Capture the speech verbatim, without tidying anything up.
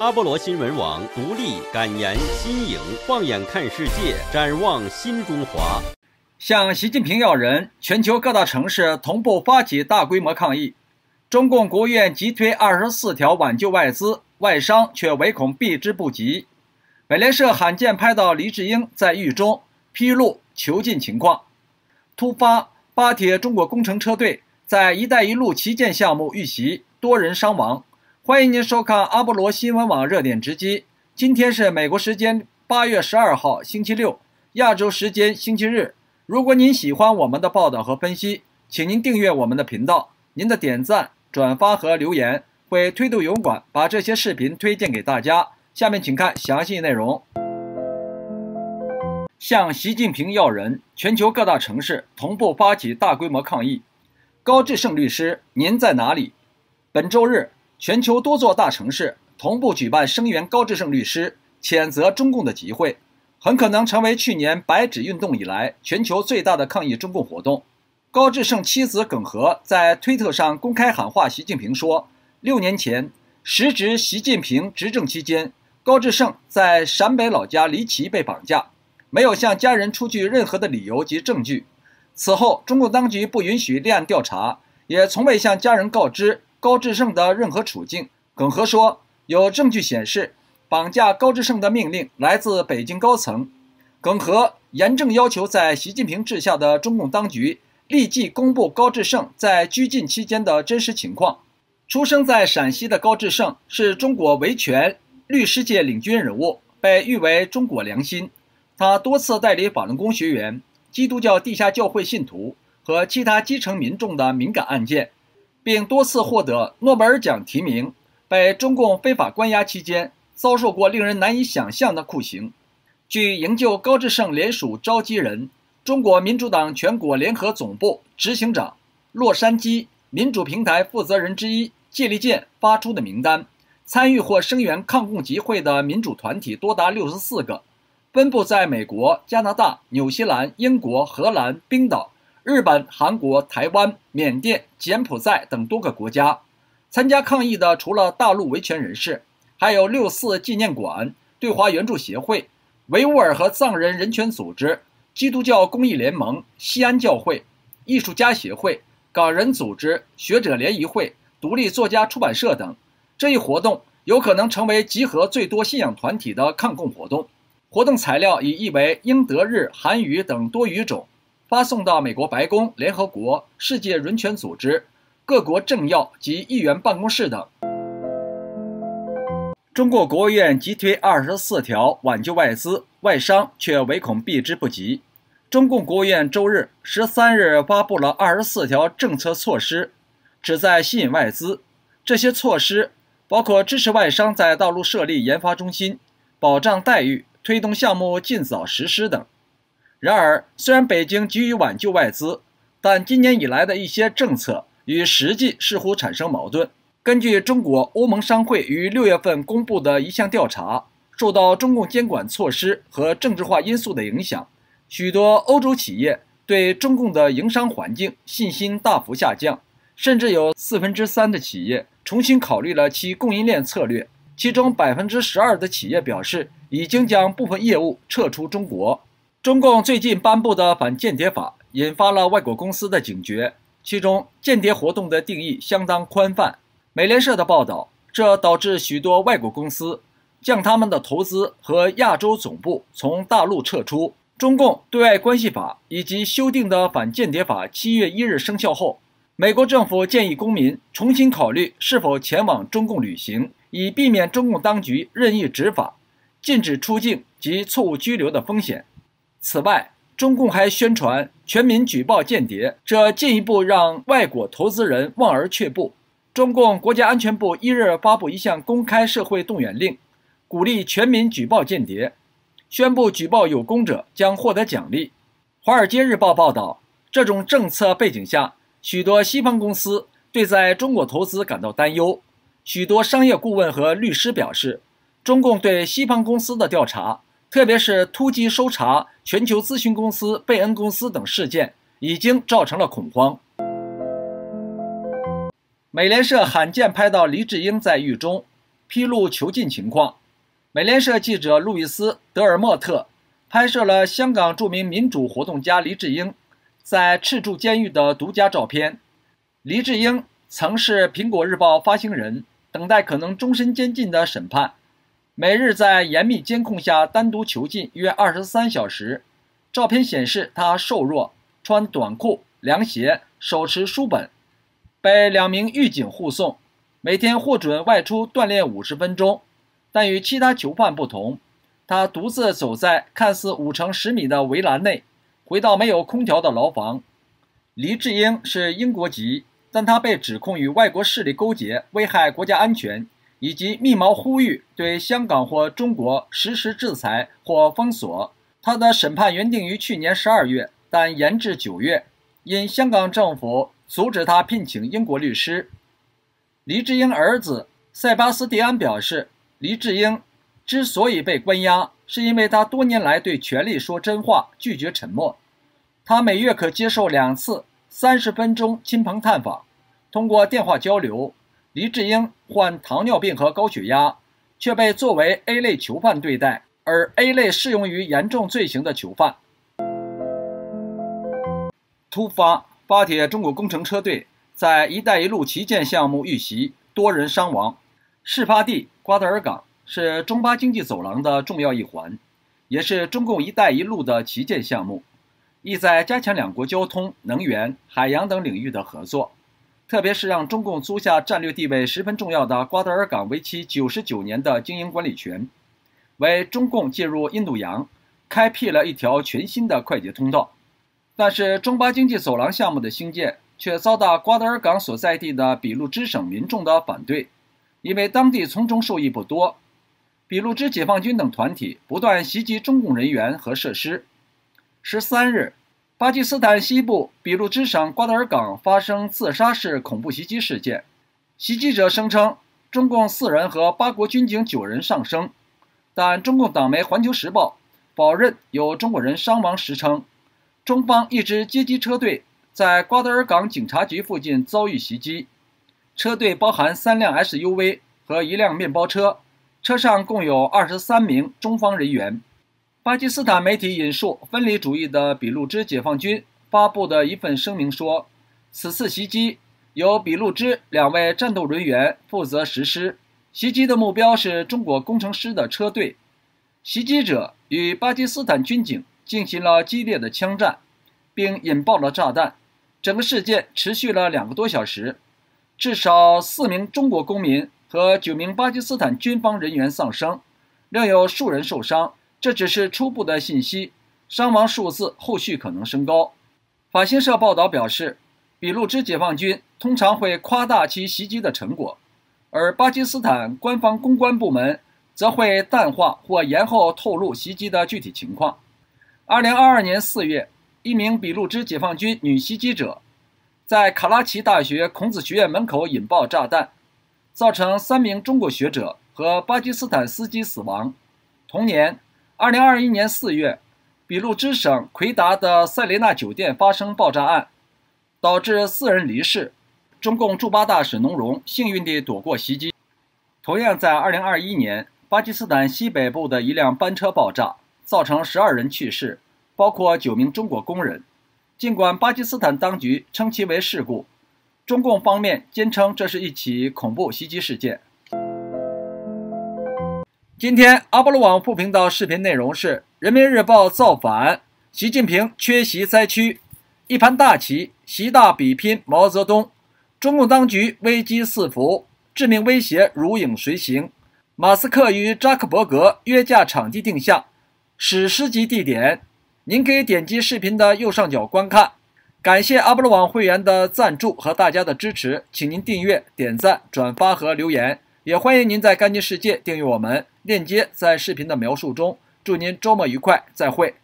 阿波罗新闻网独立敢言新颖，放眼看世界，展望新中华。向习近平要人，全球各大城市同步发起大规模抗议。中共国务院急推二十四条挽救外资，外商却唯恐避之不及。美联社罕见拍到黎智英在狱中披露囚禁情况。突发，巴铁中国工程车队在“一带一路”旗舰项目遇袭，多人伤亡。欢迎您收看阿波罗新闻网热点直击。今天是美国时间八月十二号星期六，亚洲时间星期日。如果您喜欢我们的报道和分析，请您订阅我们的频道。您的点赞、转发和留言会推动油管把这些视频推荐给大家。下面请看详细内容。向习近平要人，全球各大城市同步发起大规模抗议。高志胜律师，您在哪里？本周日，全球多座大城市同步举办声援高志胜律师、谴责中共的集会，很可能成为去年白纸运动以来全球最大的抗议中共活动。高志胜妻子耿和在推特上公开喊话习近平说：“六年前，时值习近平执政期间，高志胜在陕北老家离奇被绑架，没有向家人出具任何的理由及证据。此后，中共当局不允许立案调查，也从未向家人告知。”高志胜的任何处境，耿和说有证据显示，绑架高志胜的命令来自北京高层。耿和严正要求在习近平治下的中共当局立即公布高志胜在拘禁期间的真实情况。出生在陕西的高志胜是中国维权律师界领军人物，被誉为中国良心。他多次代理法轮功学员、基督教地下教会信徒和其他基层民众的敏感案件，并多次获得诺贝尔奖提名，被中共非法关押期间遭受过令人难以想象的酷刑。据营救高志胜联署召集人、中国民主党全国联合总部执行长、洛杉矶民主平台负责人之一谢立健发出的名单，参与或声援抗共集会的民主团体多达六十四个，分布在美国、加拿大、纽西兰、英国、荷兰、冰岛、日本、韩国、台湾、缅甸、柬埔寨等多个国家。参加抗议的除了大陆维权人士，还有六四纪念馆、对华援助协会、维吾尔和藏人人权组织、基督教公益联盟、西安教会、艺术家协会、港人组织、学者联谊会、独立作家出版社等。这一活动有可能成为集合最多信仰团体的抗共活动。活动材料已译为英、德、日、韩语等多语种，发送到美国白宫、联合国、世界人权组织、各国政要及议员办公室等。中国国务院急推二十四条挽救外资，外商却唯恐避之不及。中共国务院周日十三日发布了二十四条政策措施，旨在吸引外资。这些措施包括支持外商在大陆设立研发中心、保障待遇、推动项目尽早实施等。然而，虽然北京急于挽救外资，但今年以来的一些政策与实际似乎产生矛盾。根据中国欧盟商会于六月份公布的一项调查，受到中共监管措施和政治化因素的影响，许多欧洲企业对中共的营商环境信心大幅下降，甚至有四分之三的企业重新考虑了其供应链策略，其中百分之十二的企业表示已经将部分业务撤出中国。中共最近颁布的反间谍法引发了外国公司的警觉，其中间谍活动的定义相当宽泛。美联社的报道，这导致许多外国公司将他们的投资和亚洲总部从大陆撤出。中共对外关系法以及修订的反间谍法七月一日生效后，美国政府建议公民重新考虑是否前往中共旅行，以避免中共当局任意执法、禁止出境及错误拘留的风险。此外，中共还宣传全民举报间谍，这进一步让外国投资人望而却步。中共国家安全部一日发布一项公开社会动员令，鼓励全民举报间谍，宣布举报有功者将获得奖励。《华尔街日报》报道，这种政策背景下，许多西方公司对在中国投资感到担忧。许多商业顾问和律师表示，中共对西方公司的调查，特别是突击搜查全球咨询公司贝恩公司等事件，已经造成了恐慌。美联社罕见拍到黎智英在狱中，披露囚禁情况。美联社记者路易斯·德尔莫特拍摄了香港著名民主活动家黎智英在赤柱监狱的独家照片。黎智英曾是《苹果日报》发行人，等待可能终身监禁的审判，每日在严密监控下单独囚禁约二十三小时。照片显示他瘦弱，穿短裤、凉鞋，手持书本，被两名狱警护送。每天获准外出锻炼五十分钟，但与其他囚犯不同，他独自走在看似五乘十米的围栏内，回到没有空调的牢房。黎智英是英国籍，但他被指控与外国势力勾结，危害国家安全，以及密谋呼吁对香港或中国实施制裁或封锁。他的审判原定于去年十二月，但延至九月，因香港政府阻止他聘请英国律师。黎智英儿子塞巴斯蒂安表示，黎智英之所以被关押，是因为他多年来对权力说真话，拒绝沉默。他每月可接受两次三十分钟亲朋探访，通过电话交流。黎智英患糖尿病和高血压，却被作为 A 类囚犯对待，而 A 类适用于严重罪行的囚犯。突发，巴铁中国工程车队在“一带一路”旗舰项目遇袭，多人伤亡。事发地瓜达尔港是中巴经济走廊的重要一环，也是中共“一带一路”的旗舰项目，意在加强两国交通、能源、海洋等领域的合作，特别是让中共租下战略地位十分重要的瓜达尔港为期九十九年的经营管理权，为中共介入印度洋开辟了一条全新的快捷通道。但是中巴经济走廊项目的兴建却遭到瓜达尔港所在地的俾路支省民众的反对，因为当地从中受益不多。俾路支解放军等团体不断袭击中共人员和设施。十三日，巴基斯坦西部俾路支省瓜达尔港发生自杀式恐怖袭击事件，袭击者声称中共四人和八国军警九人丧生，但中共党媒《环球时报》否认有中国人伤亡时称，中方一支截击车队在瓜达尔港警察局附近遭遇袭击，车队包含三辆 S U V 和一辆面包车，车上共有二十三名中方人员。巴基斯坦媒体引述分离主义的俾路支解放军发布的一份声明说，此次袭击由俾路支两位战斗人员负责实施，袭击的目标是中国工程师的车队。袭击者与巴基斯坦军警进行了激烈的枪战，并引爆了炸弹。整个事件持续了两个多小时，至少四名中国公民和九名巴基斯坦军方人员丧生，另有数人受伤。这只是初步的信息，伤亡数字后续可能升高。法新社报道表示，俾路支解放军通常会夸大其袭击的成果，而巴基斯坦官方公关部门则会淡化或延后透露袭击的具体情况。二零二二年四月，一名俾路支解放军女袭击者在卡拉奇大学孔子学院门口引爆炸弹，造成三名中国学者和巴基斯坦司机死亡。同年二零二一年四月，俾路支省奎达的塞雷纳酒店发生爆炸案，导致四人离世。中共驻巴大使农荣幸运地躲过袭击。同样在二零二一年，巴基斯坦西北部的一辆班车爆炸，造成十二人去世，包括九名中国工人。尽管巴基斯坦当局称其为事故，中共方面坚称这是一起恐怖袭击事件。今天阿波罗网副频道视频内容是人民日报造反，习近平缺席灾区，一盘大棋，习大比拼毛泽东，中共当局危机四伏，致命威胁如影随形，马斯克与扎克伯格约架场地定下，史诗级地点。您可以点击视频的右上角观看。感谢阿波罗网会员的赞助和大家的支持，请您订阅、点赞、转发和留言，也欢迎您在干净世界订阅我们，链接在视频的描述中。祝您周末愉快，再会。